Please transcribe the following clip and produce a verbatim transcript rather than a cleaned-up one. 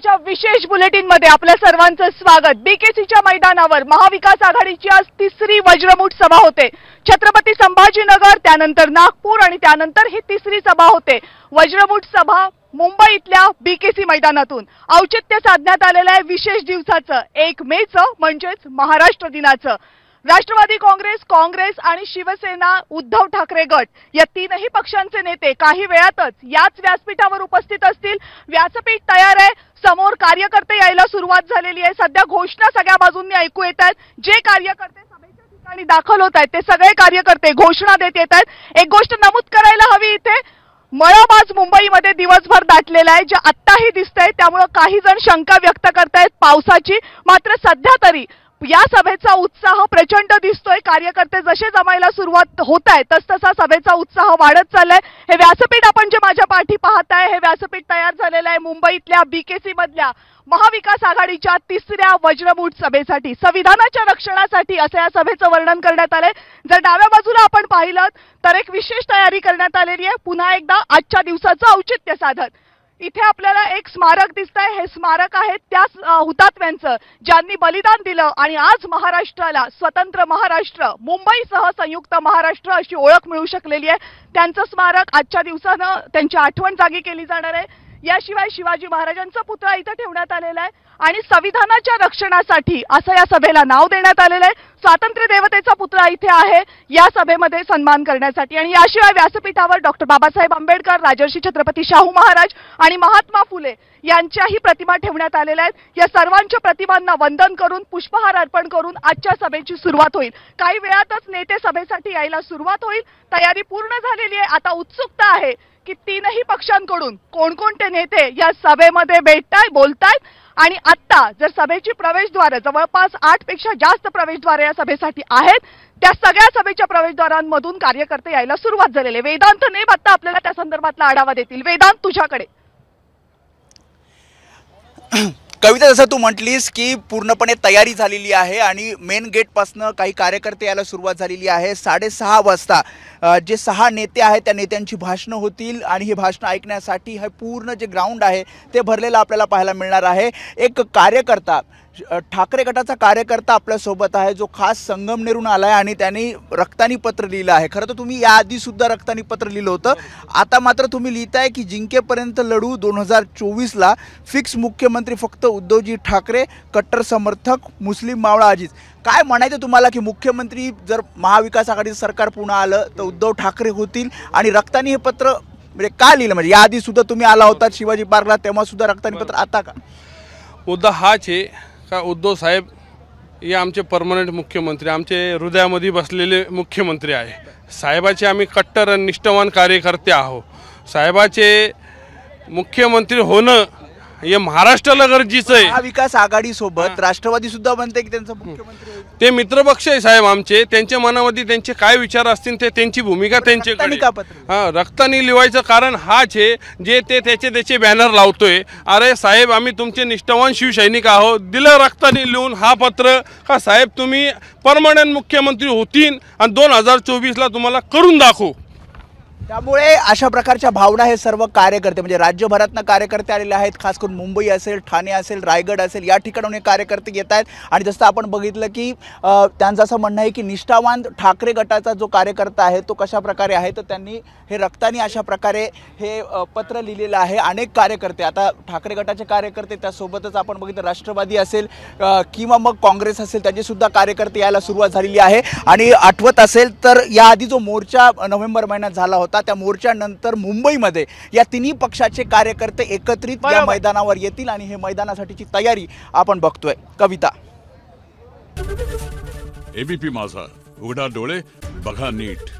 दिवसाच्या विशेष बुलेटिन मध्ये आपल्या सर्वांचं स्वागत। बीकेसीच्या मैदानावर महाविकास आघाडीची आज तिसरी वज्रमुठ सभा होते। छत्रपती संभाजीनगर, त्यानंतर नागपूर आणि त्यानंतर ही तिसरी सभा होते। वज्रमुठ सभा मुंबईतल्या बीकेसी मैदानातून औचित्य साधण्यात आलेले आहे विशेष दिवसाचं एक मेचं म्हणजेच महाराष्ट्र दिनाचं। राष्ट्रवादी काँग्रेस, काँग्रेस आणि शिवसेना, उद्धव ठाकरे गट या तीनही पक्षांचे नेते काही वेळातच याच व्यासपीठावर उपस्थित असतील। व्यासपीठ तयार आहे, समोर कार्यकर्ते यायला सुरुवात झालेली आहे। सध्या घोषणा सगळ्या बाजूंनी ऐकू येतात। जे कार्यकर्ते सभेच्या ठिकाणी दाखल होत आहेत ते सगळे कार्यकर्ते घोषणा देत येतात। एक गोष्ट नमूद करायला हवी, इथे मळबाज मुंबईमध्ये दिवसभर दाटलेला आहे, जे आत्ताही दिसतंय। त्यामुळे काही जण शंका व्यक्त करतायत पावसाची, मात्र सध्या तरी या सभेचा उत्साह प्रचंड दिसतोय। कार्यकर्ते जसे जमायला सुरुवात होत आहे तसतसा सभेचा उत्साह वाढत चाललाय। हे व्यासपीठ आपण जे माझ्या पाठी पाहताय हे व्यासपीठ तयार झालेलं आहे मुंबईतल्या बीकेसी मधल्या महाविकास आघाडीच्या तिसऱ्या वज्रमुठ सभेसाठी। संविधानाच्या रक्षणासाठी असं या सभेचं वर्णन करण्यात आलंय। जर डाव्या बाजूला आपण पाहिलं तर एक विशेष तयारी करण्यात आलेली आहे, पुन्हा एकदा आजच्या दिवसाचं औचित्य साधत। इथे आपल्याला एक स्मारक दिसतंय, हे स्मारक आहे त्याच हुतात्म्यांचं ज्यांनी बलिदान दिलं आणि आज महाराष्ट्राला स्वतंत्र महाराष्ट्र, मुंबईसह संयुक्त महाराष्ट्र अशी ओळख मिळू शकलेली आहे। त्यांचं स्मारक आजच्या दिवसानं त्यांची आठवण जागी केली जाणार आहे। याशिवाय शिवाजी महाराजांचा पुतळा इथे ठेवण्यात आलेला आहे आणि संविधानाच्या रक्षणासाठी असं या सभेला नाव देण्यात आलेलं आहे। स्वातंत्र्य देवतेचा पुतळा इथे आहे या सभेमध्ये सन्मान करण्यासाठी। आणि याशिवाय व्यासपीठावर डॉक्टर बाबा साहब आंबेडकर, राजर्षी छत्रपती शाहू महाराज आणि महात्मा फुले यांच्याही प्रतिमा ठेवण्यात आलेल्या आहेत। या सर्वांच्या प्रतिमांना वंदन करून पुष्पहार अर्पण करून आजच्या सभेची सुरुवात होईल। काही वेळातच नेते सभेसाठी यायला सुरुवात होईल। तयारी पूर्ण झालेली आहे। आता उत्सुकता आहे की तीनही पक्षांकडून कोणकोणते नेते या सभेमध्ये भेटतायत, बोलतायत। आणि आता जर सभेची प्रवेशद्वारे जवळपास आठ पेक्षा जास्त प्रवेशद्वारे या सभेसाठी आहेत, त्या सगळ्या सभेच्या प्रवेशद्वारांमधून कार्यकर्ते यायला सुरुवात झालेले। वेदांत नेब आता आपल्याला त्या संदर्भातला आढावा देतील। वेदांत, तुझ्याकडे. कविता, जसं तू म्हटलीस की पूर्णपणे तयारी झालेली आहे आणि मेन गेटपासनं काही कार्यकर्ते यायला सुरुवात झालेली आहे। साडेसहा वाजता जे सहा नेते आहेत त्या नेत्यांची भाषणं होतील आणि हे भाषणं ऐकण्यासाठी हे पूर्ण जे ग्राउंड आहे ते भरलेलं आपल्याला पाहायला मिळणार आहे। एक कार्यकर्ता, ठाकरे गटाचा कार्यकर्ता आपल्यासोबत आहे जो खास संगमनेरून आला आहे आणि त्यांनी रक्तानी पत्र लिहिलं आहे। खरं तर तुम्ही याआधीसुद्धा रक्तानी पत्र लिहिलं होतं, आता मात्र तुम्ही लिहिताय की जिंकेपर्यंत लढू, दोन हजार चोवीसला फिक्स मुख्यमंत्री फक्त उद्धवजी ठाकरे, कट्टर समर्थक मुस्लिम मावळा अजिज। काय म्हणायचं तुम्हाला की मुख्यमंत्री जर महाविकास आघाडीचं सरकार पुन्हा आलं तर उद्धव ठाकरे होतील आणि रक्तानी हे पत्र म्हणजे का लिहिलं? म्हणजे याआधीसुद्धा तुम्ही आला होता शिवाजी पार्कला, तेव्हासुद्धा रक्तानी पत्र, आता का? मुद्दा हाच आहे का उद्धव साहेब हे आमचे परमनंट मुख्यमंत्री, आमचे हृदयामध्ये बसलेले मुख्यमंत्री आहे। साहेबाचे आम्ही कट्टर आणि निष्ठावान कार्यकर्ते आहोत। साहेबाचे मुख्यमंत्री होणं हे महाराष्ट्राला गरजेचं आहे। महाविकास आघाडीसोबत राष्ट्रवादीसुद्धा म्हणते की त्यांचा मुख्यमंत्री, ते मित्रपक्ष आहे साहेब आमचे, त्यांच्या मनामध्ये त्यांचे काय विचार असतील ते, त्यांची भूमिका त्यांच्याकडे। हां, रक्तानी लिवायचं कारण हाच आहे, जे ते त्याचे त्याचे बॅनर लावतोय। अरे साहेब, आम्ही तुमचे निष्ठावान शिवसैनिक आहोत, दिलं रक्तानी लिहून हा पत्र का साहेब तुम्ही परमनंट मुख्यमंत्री होतील आणि दोन हजार चोवीसला तुम्हाला करून दाखवू। त्यामुळे अशा प्रकारच्या भावना हे सर्व कार्यकर्ते म्हणजे राज्यभरातनं कार्यकर्ते आलेले आहेत, खास करून मुंबई असेल, ठाणे असेल, रायगड असेल, या ठिकाणाहून हे कार्यकर्ते येत आहेत। आणि जसं आपण बघितलं की त्यांचं असं म्हणणं आहे की निष्ठावान ठाकरे गटाचा जो कार्यकर्ता आहे तो कशा प्रकारे आहे, तर त्यांनी हे रक्तानी अशा प्रकारे हे पत्र लिहिलेलं आहे। अनेक कार्यकर्ते, आता ठाकरे गटाचे कार्यकर्ते, त्यासोबतच आपण बघितलं राष्ट्रवादी असेल किंवा मग काँग्रेस असेल त्याचेसुद्धा कार्यकर्ते यायला सुरुवात झालेली आहे। आणि आठवत असेल तर याआधी जो मोर्चा नोव्हेंबर महिन्यात झाला होता त्या मोर्चानंतर मुंबईमध्ये या तिन्ही पक्षाचे कार्यकर्ते एकत्रित या मैदानावर येतील आणि हे मैदानासाठीची तयारी आपण बघतोय। कविता. एबीपी माझा, उघडा डोळे, बघा नीट।